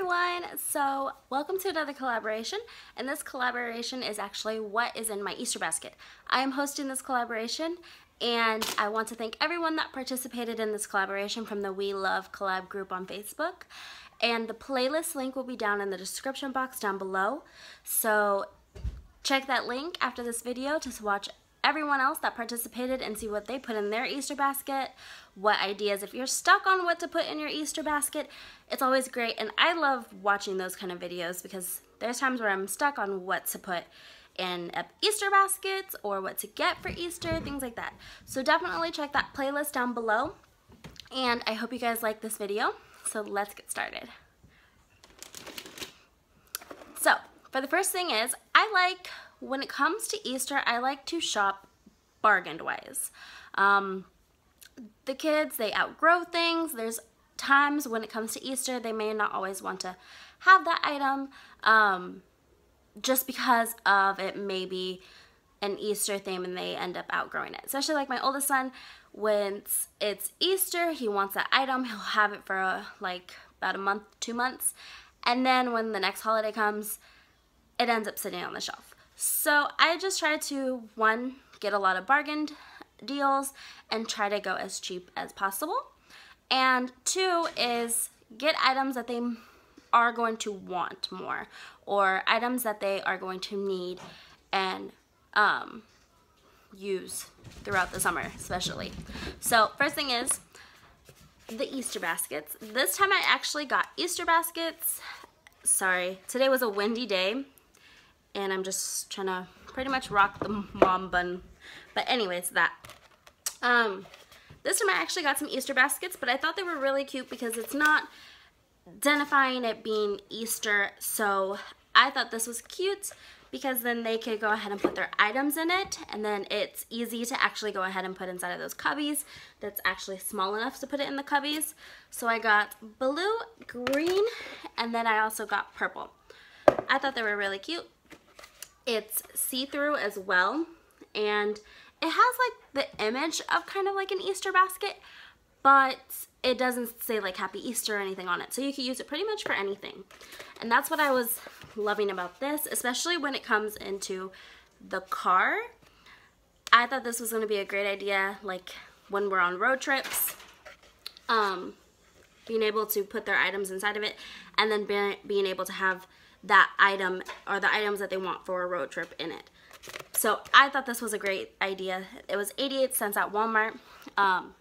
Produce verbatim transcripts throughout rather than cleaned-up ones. everyone! So welcome to another collaboration, and this collaboration is actually what is in my Easter basket. I am hosting this collaboration and I want to thank everyone that participated in this collaboration from the We Love Collab group on Facebook, and the playlist link will be down in the description box down below, so check that link after this video to watch everyone else that participated and see what they put in their Easter basket, what ideas if you're stuck on what to put in your Easter basket. It's always great, and I love watching those kind of videos because there's times where I'm stuck on what to put in Easter baskets or what to get for Easter, things like that. So definitely check that playlist down below, and I hope you guys like this video. So let's get started. So for the first thing is, I like when it comes to Easter, I like to shop bargain-wise. Um, the kids, they outgrow things. There's times when it comes to Easter, they may not always want to have that item um, just because of it may be an Easter theme and they end up outgrowing it. Especially like my oldest son, when it's Easter, he wants that item. He'll have it for a, like about a month, two months. And then when the next holiday comes, it ends up sitting on the shelf. So I just try to, one, get a lot of bargained deals and try to go as cheap as possible. And two is get items that they are going to want more, or items that they are going to need and um, use throughout the summer especially. So first thing is the Easter baskets. This time I actually got Easter baskets. Sorry, today was a windy day, and I'm just trying to pretty much rock the mom bun. But anyways, that. Um, this time I actually got some Easter baskets, but I thought they were really cute because it's not identifying it being Easter. So I thought this was cute because then they could go ahead and put their items in it. And then it's easy to actually go ahead and put inside of those cubbies. That's actually small enough to put it in the cubbies. So I got blue, green, and then I also got purple. I thought they were really cute. It's see-through as well, and it has like the image of kind of like an Easter basket, but it doesn't say like Happy Easter or anything on it, so you can use it pretty much for anything. And that's what I was loving about this, especially when it comes into the car. I thought this was going to be a great idea, like when we're on road trips, um, being able to put their items inside of it, and then be being able to have that item or the items that they want for a road trip in it. So I thought this was a great idea. It was eighty-eight cents at Walmart, um,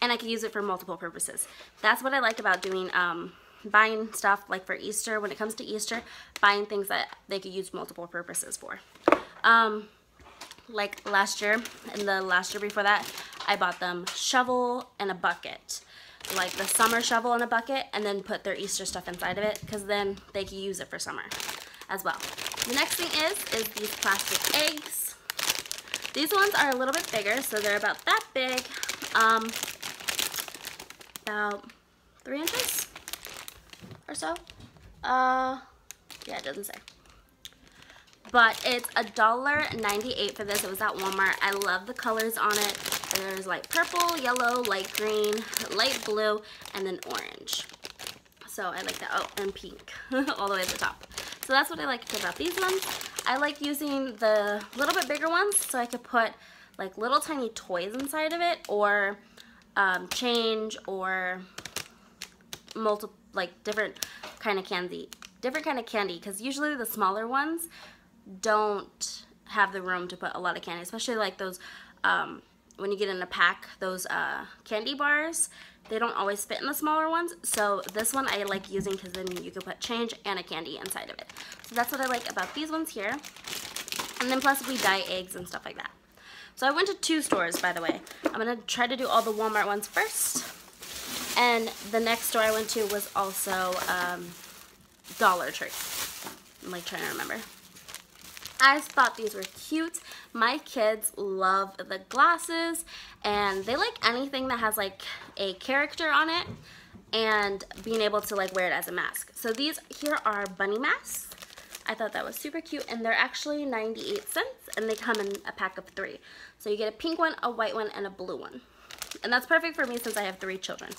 and I could use it for multiple purposes. That's what I like about doing, um, buying stuff like for Easter. When it comes to Easter, buying things that they could use multiple purposes for. Um, like last year and the last year before that, I bought them shovel and a bucket. Like the summer shovel in a bucket, and then put their Easter stuff inside of it because then they can use it for summer as well. The next thing is, is these plastic eggs. These ones are a little bit bigger, so they're about that big, um, about three inches or so. Uh, yeah, it doesn't say. But it's a dollar ninety-eight for this. It was at Walmart. I love the colors on it. There's light purple, yellow, light green, light blue, and then orange. So I like that. Oh, and pink all the way at the top. So that's what I like about these ones. I like using the little bit bigger ones so I could put like little tiny toys inside of it, or um, change, or multiple like different kind of candy. Different kind of candy, because usually the smaller ones don't have the room to put a lot of candy, especially like those. Um, When you get in a pack, those uh, candy bars, they don't always fit in the smaller ones. So this one I like using because then you can put change and a candy inside of it. So that's what I like about these ones here. And then plus we dye eggs and stuff like that. So I went to two stores, by the way. I'm going to try to do all the Walmart ones first. And the next store I went to was also um, Dollar Tree. I'm like trying to remember. I thought these were cute. My kids love the glasses, and they like anything that has like a character on it and being able to like wear it as a mask. So these here are bunny masks. I thought that was super cute, and they're actually ninety-eight cents, and they come in a pack of three. So you get a pink one, a white one, and a blue one. And that's perfect for me since I have three children.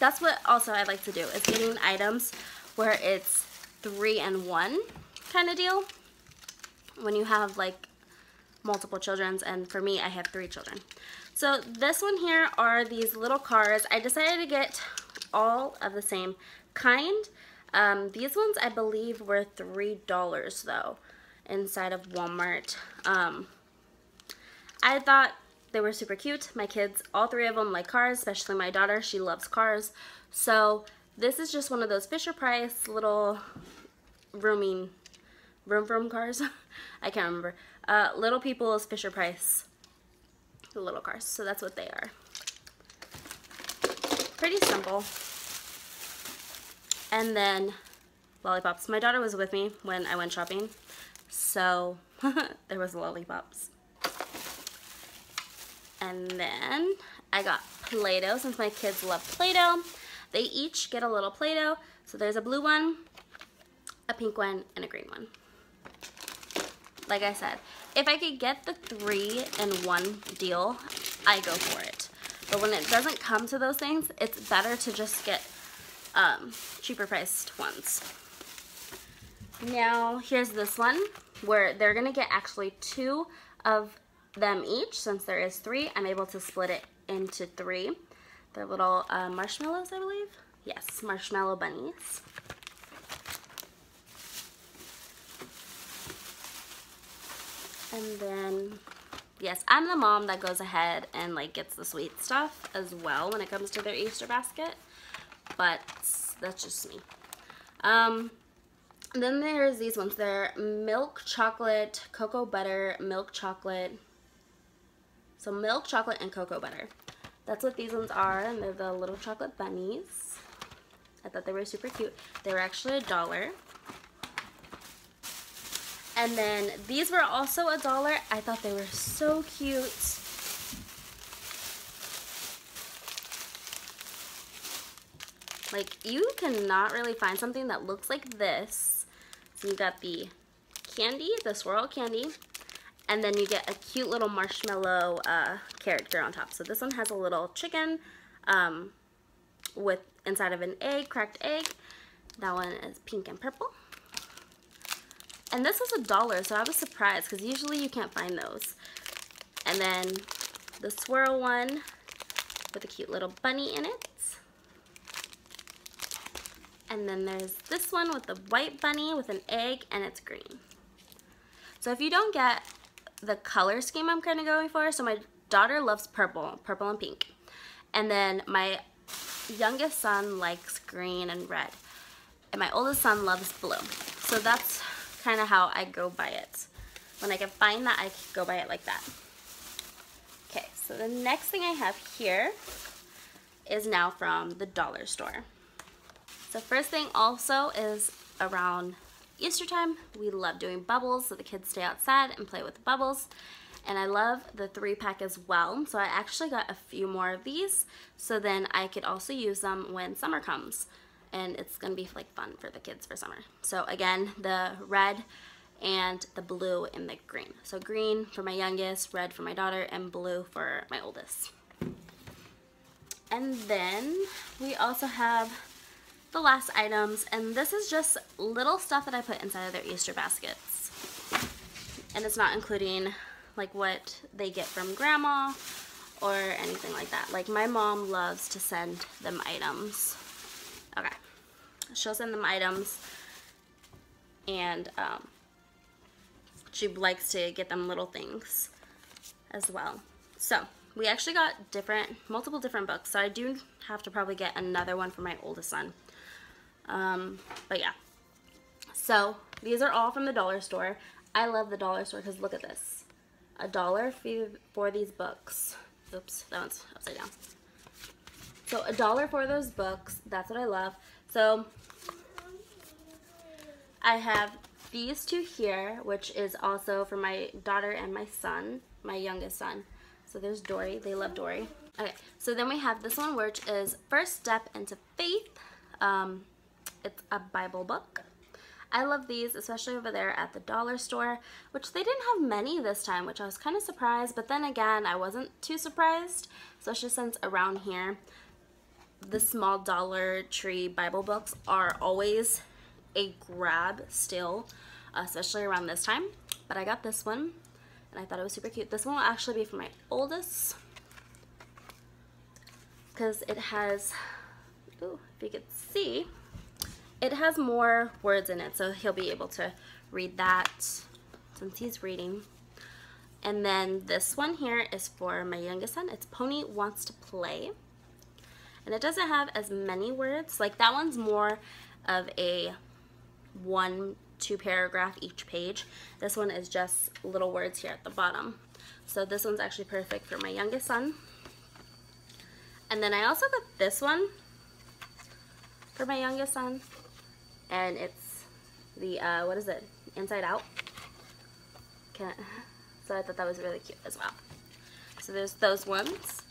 That's what also I like to do, is getting items where it's three and one kind of deal. When you have like multiple children's, and for me I have three children. So this one here are these little cars. I decided to get all of the same kind. Um, these ones I believe were three dollars though, inside of Walmart. Um, I thought they were super cute. My kids, all three of them like cars, especially my daughter, she loves cars. So this is just one of those Fisher Price little rooming, vroom vroom cars. I can't remember. Uh, Little People's Fisher Price little cars. So that's what they are. Pretty simple. And then lollipops. My daughter was with me when I went shopping, so there was lollipops. And then I got Play-Doh, since my kids love Play-Doh. They each get a little Play-Doh. So there's a blue one, a pink one, and a green one. Like I said, if I could get the three in one deal, I go for it. But when it doesn't come to those things, it's better to just get um, cheaper priced ones. Now here's this one where they're gonna get actually two of them each. Since there is three, I'm able to split it into three. They're little uh, marshmallows, I believe. Yes, marshmallow bunnies. And then, yes, I'm the mom that goes ahead and like gets the sweet stuff as well when it comes to their Easter basket, but that's just me. Um, and then there's these ones. They're milk chocolate, cocoa butter, milk chocolate. So milk chocolate and cocoa butter. That's what these ones are, and they're the little chocolate bunnies. I thought they were super cute. They were actually a dollar. And then these were also a dollar. I thought they were so cute. Like, you cannot really find something that looks like this. So you got the candy, the swirl candy, and then you get a cute little marshmallow uh, character on top. So this one has a little chicken um, with inside of an egg, cracked egg. That one is pink and purple. And this was a dollar, so I was surprised because usually you can't find those. And then the swirl one with a cute little bunny in it. And then there's this one with the white bunny with an egg, and it's green. So if you don't get the color scheme I'm kind of going for, so my daughter loves purple, purple and pink. And then my youngest son likes green and red. And my oldest son loves blue. So that's kind of how I go by it. When I can find that, I can go by it like that. Okay, so the next thing I have here is now from the dollar store. So first thing also is around Easter time. We love doing bubbles, so the kids stay outside and play with the bubbles. And I love the three pack as well, so I actually got a few more of these, so then I could also use them when summer comes. And it's gonna be like fun for the kids for summer. So again, the red and the blue and the green. So green for my youngest, red for my daughter, and blue for my oldest. And then we also have the last items, and this is just little stuff that I put inside of their Easter baskets. And it's not including like what they get from grandma or anything like that. Like, my mom loves to send them items. Okay, she'll send them items, and um, she likes to get them little things as well. So we actually got different, multiple different books, so I do have to probably get another one for my oldest son. Um, but yeah, so these are all from the dollar store. I love the dollar store because look at this, a dollar for these books. Oops, that one's upside down. So a dollar for those books, that's what I love. So I have these two here, which is also for my daughter and my son, my youngest son. So there's Dory, they love Dory. Okay, so then we have this one, which is First Step into Faith. Um, it's a Bible book. I love these, especially over there at the dollar store, which they didn't have many this time, which I was kind of surprised, but then again, I wasn't too surprised, especially since around here, the small Dollar Tree Bible books are always a grab still, especially around this time. But I got this one and I thought it was super cute. This one will actually be for my oldest because it has, ooh, if you could see, it has more words in it, so he'll be able to read that since he's reading. And then this one here is for my youngest son. It's Pony Wants to Play. And it doesn't have as many words. Like, that one's more of a one, two paragraph each page. This one is just little words here at the bottom. So this one's actually perfect for my youngest son. And then I also got this one for my youngest son. And it's the, uh, what is it? Inside Out. Can't... So I thought that was really cute as well. So there's those ones.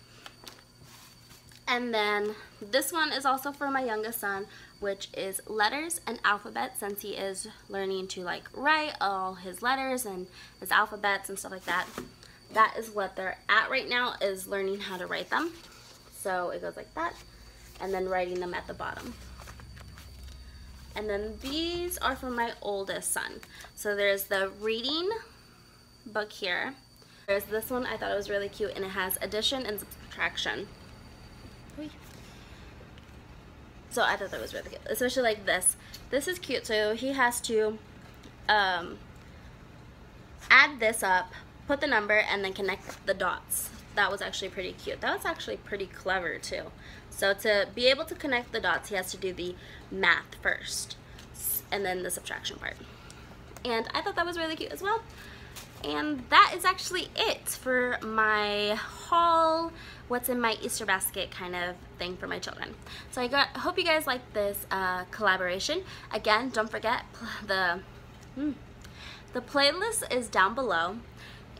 And then this one is also for my youngest son, which is letters and alphabet, since he is learning to like write all his letters and his alphabets and stuff like that. That is what they're at right now, is learning how to write them. So it goes like that, and then writing them at the bottom. And then these are for my oldest son. So there's the reading book here. There's this one. I thought it was really cute, and it has addition and subtraction. So I thought that was really cute, especially like this. This is cute. So he has to um, add this up, put the number, and then connect the dots. That was actually pretty cute. That was actually pretty clever too. So to be able to connect the dots, he has to do the math first and then the subtraction part. And I thought that was really cute as well. And that is actually it for my haul, what's in my Easter basket kind of thing for my children. So I got, hope you guys like this uh, collaboration. Again, don't forget the hmm, the playlist is down below,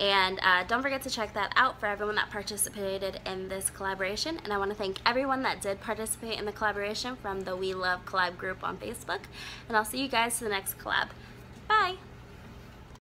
and uh, don't forget to check that out for everyone that participated in this collaboration. And I want to thank everyone that did participate in the collaboration from the We Love Collab group on Facebook. And I'll see you guys to the next collab. Bye.